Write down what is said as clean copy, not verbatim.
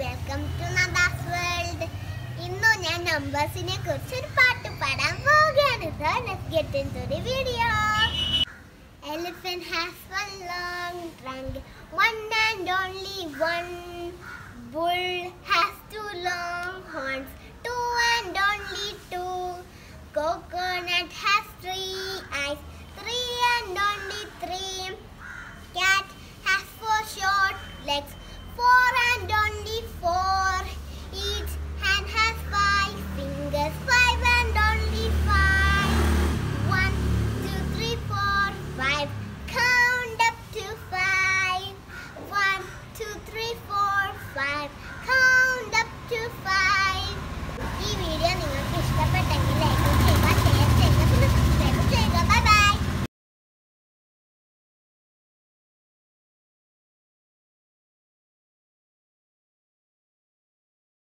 Welcome to नादास world. ഇന്നു ഞാൻ നമ്പേഴ്സിനെ കുറിച്ച് ഒരു പാട്ട് പാടാൻ പോവുകയാണ്। So let's get into the video. Elephant has one long trunk, one and only one. Bull has two long horns, two and only two. Coconut has three eyes, three and only three. Cat has four short legs, four and only four. Each hand has five fingers, five and only five. 1, 2, 3, 4, 5. Count up to 5. 1, 2, 3, 4, 5.